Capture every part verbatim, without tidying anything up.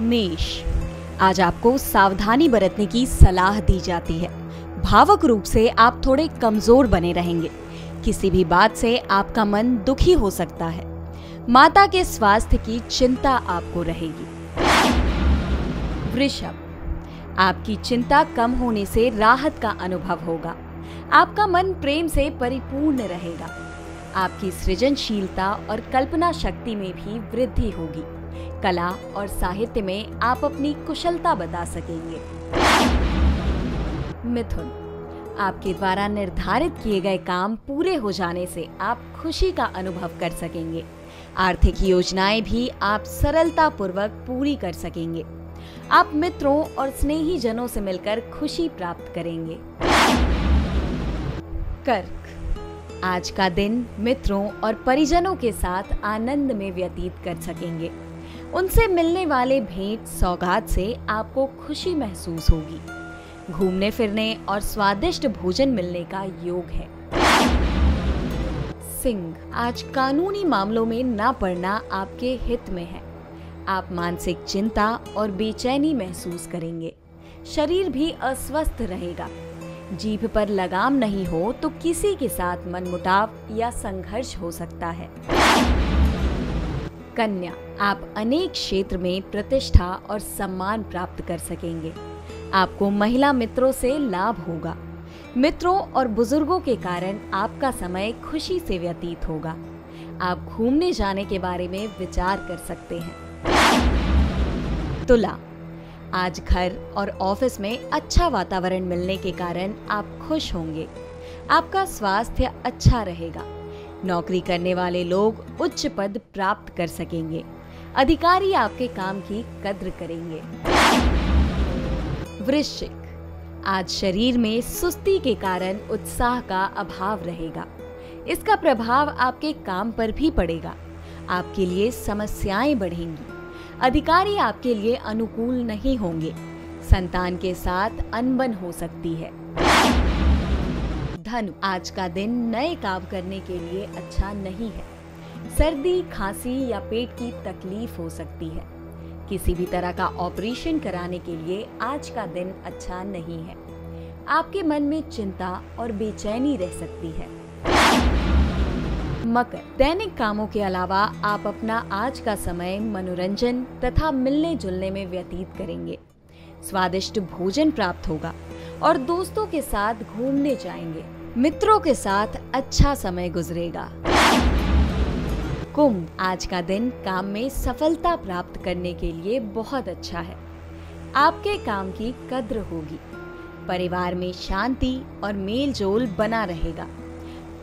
मेष। आज आपको सावधानी बरतने की सलाह दी जाती है। भावक रूप से आप थोड़े कमजोर बने रहेंगे। किसी भी बात से आपका मन दुखी हो सकता है। माता के स्वास्थ्य की चिंता आपको रहेगी। वृषभ, आपकी चिंता कम होने से राहत का अनुभव होगा। आपका मन प्रेम से परिपूर्ण रहेगा। आपकी सृजनशीलता और कल्पना शक्ति में भी वृद्धि होगी। कला और साहित्य में आप अपनी कुशलता बता सकेंगे। मिथुन, आपके द्वारा निर्धारित किए गए काम पूरे हो जाने से आप खुशी का अनुभव कर सकेंगे। आर्थिक योजनाएं भी आप सरलता पूर्वक पूरी कर सकेंगे। आप मित्रों और स्नेही जनों से मिलकर खुशी प्राप्त करेंगे। कर्क, आज का दिन मित्रों और परिजनों के साथ आनंद में व्यतीत कर सकेंगे। उनसे मिलने वाले भेंट सौगात से आपको खुशी महसूस होगी। घूमने फिरने और स्वादिष्ट भोजन मिलने का योग है। सिंह, आज कानूनी मामलों में ना पड़ना आपके हित में है। आप मानसिक चिंता और बेचैनी महसूस करेंगे। शरीर भी अस्वस्थ रहेगा। जीभ पर लगाम नहीं हो तो किसी के साथ मनमुटाव या संघर्ष हो सकता है। कन्या, आप अनेक क्षेत्र में प्रतिष्ठा और सम्मान प्राप्त कर सकेंगे। आपको महिला मित्रों से लाभ होगा। मित्रों और बुजुर्गों के कारण आपका समय खुशी से व्यतीत होगा। आप घूमने जाने के बारे में विचार कर सकते हैं। तुला, आज घर और ऑफिस में अच्छा वातावरण मिलने के कारण आप खुश होंगे। आपका स्वास्थ्य अच्छा रहेगा। नौकरी करने वाले लोग उच्च पद प्राप्त कर सकेंगे। अधिकारी आपके काम की कद्र करेंगे। वृश्चिक, आज शरीर में सुस्ती के कारण उत्साह का अभाव रहेगा। इसका प्रभाव आपके काम पर भी पड़ेगा। आपके लिए समस्याएं बढ़ेंगी। अधिकारी आपके लिए अनुकूल नहीं होंगे। संतान के साथ अनबन हो सकती है। धनु, आज का दिन नए काम करने के लिए अच्छा नहीं है। सर्दी, खांसी या पेट की तकलीफ हो सकती है। किसी भी तरह का ऑपरेशन कराने के लिए आज का दिन अच्छा नहीं है। आपके मन में चिंता और बेचैनी रह सकती है। मकर, दैनिक कामों के अलावा आप अपना आज का समय मनोरंजन तथा मिलने जुलने में व्यतीत करेंगे। स्वादिष्ट भोजन प्राप्त होगा और दोस्तों के साथ घूमने जाएंगे। मित्रों के साथ अच्छा समय गुजरेगा। कुंभ, आज का दिन काम में सफलता प्राप्त करने के लिए बहुत अच्छा है। आपके काम की कद्र होगी। परिवार में शांति और मेलजोल बना रहेगा।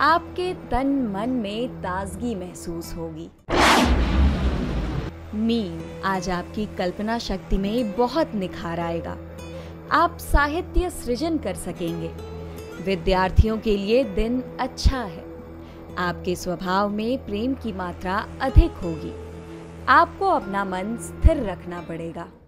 आपके तन मन में ताजगी महसूस होगी। मीन, आज आपकी कल्पना शक्ति में बहुत निखार आएगा। आप साहित्य सृजन कर सकेंगे। विद्यार्थियों के लिए दिन अच्छा है। आपके स्वभाव में प्रेम की मात्रा अधिक होगी। आपको अपना मन स्थिर रखना पड़ेगा।